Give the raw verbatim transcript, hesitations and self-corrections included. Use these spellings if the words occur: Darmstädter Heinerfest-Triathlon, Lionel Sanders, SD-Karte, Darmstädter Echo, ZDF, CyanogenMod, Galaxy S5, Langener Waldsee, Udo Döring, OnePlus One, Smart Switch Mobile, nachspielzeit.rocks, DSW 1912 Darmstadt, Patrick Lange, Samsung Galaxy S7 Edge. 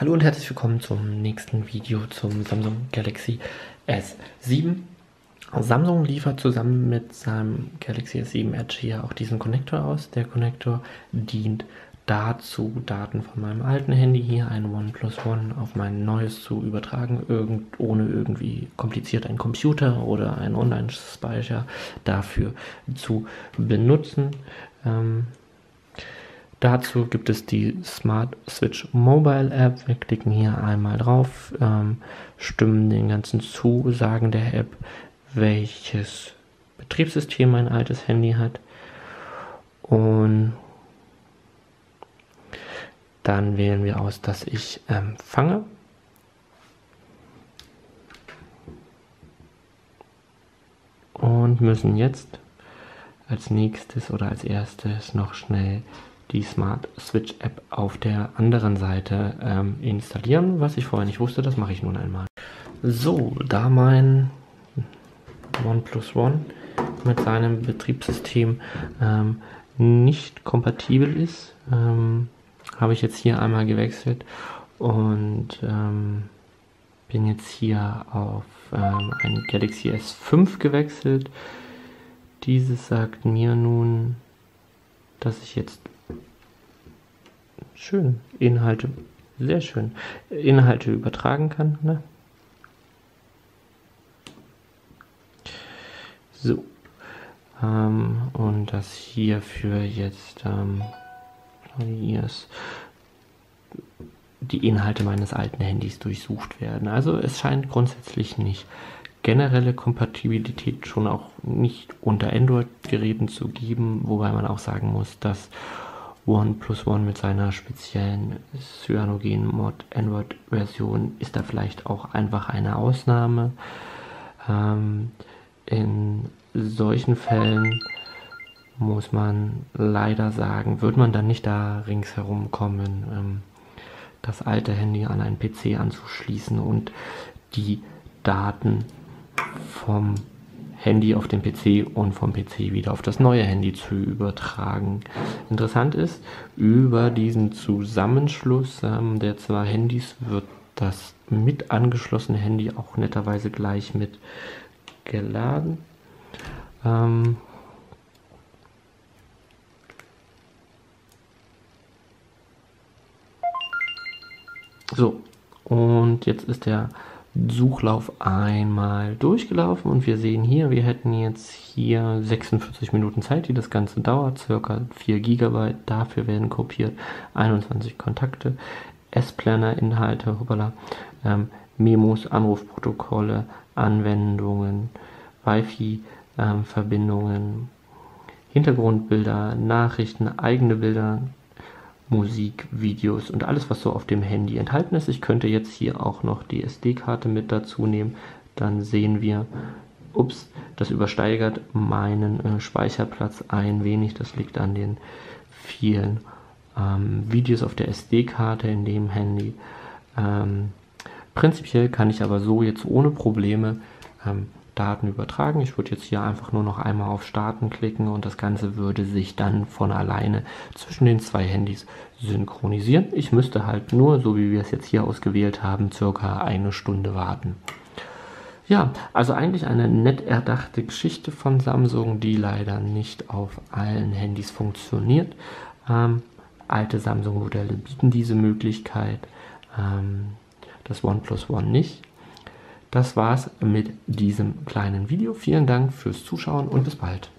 Hallo und herzlich willkommen zum nächsten Video zum Samsung Galaxy S sieben. Samsung liefert zusammen mit seinem Galaxy S sieben Edge hier auch diesen Konnektor aus. Der Konnektor dient dazu, Daten von meinem alten Handy hier, ein OnePlus One, auf mein neues zu übertragen, irgend, ohne irgendwie kompliziert einen Computer oder einen Online-Speicher dafür zu benutzen. Ähm, Dazu gibt es die Smart Switch Mobile App. Wir klicken hier einmal drauf, ähm, stimmen den ganzen Zusagen der App, welches Betriebssystem mein altes Handy hat. Und dann wählen wir aus, dass ich empfange. Und müssen jetzt als nächstes oder als erstes noch schnell die Smart Switch App auf der anderen Seite ähm, installieren, was ich vorher nicht wusste, das mache ich nun einmal. So, da mein OnePlus One mit seinem Betriebssystem ähm, nicht kompatibel ist, ähm, habe ich jetzt hier einmal gewechselt und ähm, bin jetzt hier auf ähm, ein Galaxy S fünf gewechselt. Dieses sagt mir nun, dass ich jetzt schön Inhalte, sehr schön Inhalte übertragen kann, ne? So, ähm, und das hierfür jetzt ähm, hier ist, die Inhalte meines alten Handys durchsucht werden. Also es scheint grundsätzlich nicht generelle Kompatibilität schon auch nicht unter Android-Geräten zu geben, wobei man auch sagen muss, dass OnePlus One mit seiner speziellen CyanogenMod Android-Version ist da vielleicht auch einfach eine Ausnahme. Ähm, in solchen Fällen muss man leider sagen, wird man dann nicht da ringsherum kommen, ähm, das alte Handy an einen P C anzuschließen und die Daten vom Handy auf den P C und vom P C wieder auf das neue Handy zu übertragen. Interessant ist, über diesen Zusammenschluss ähm, der zwei Handys wird das mit angeschlossene Handy auch netterweise gleich mit geladen. Ähm so, und jetzt ist der Suchlauf einmal durchgelaufen und wir sehen hier, wir hätten jetzt hier sechsundvierzig Minuten Zeit, die das Ganze dauert, circa vier Gigabyte, dafür werden kopiert, einundzwanzig Kontakte, S-Planner Inhalte, hoppala, ähm, Memos, Anrufprotokolle, Anwendungen, Wi-Fi ähm, Verbindungen, Hintergrundbilder, Nachrichten, eigene Bilder, Musik, Videos und alles, was so auf dem Handy enthalten ist. Ich könnte jetzt hier auch noch die S D-Karte mit dazu nehmen. Dann sehen wir, ups, das übersteigert meinen äh, Speicherplatz ein wenig. Das liegt an den vielen ähm, Videos auf der S D-Karte in dem Handy. Ähm, prinzipiell kann ich aber so jetzt ohne Probleme ähm, Daten übertragen. Ich würde jetzt hier einfach nur noch einmal auf Starten klicken und das Ganze würde sich dann von alleine zwischen den zwei Handys synchronisieren. Ich müsste halt nur, so wie wir es jetzt hier ausgewählt haben, circa eine Stunde warten. Ja, also eigentlich eine nett erdachte Geschichte von Samsung, die leider nicht auf allen Handys funktioniert. Ähm, alte Samsung-Modelle bieten diese Möglichkeit, ähm, das OnePlus One nicht. Das war's mit diesem kleinen Video. Vielen Dank fürs Zuschauen und bis bald.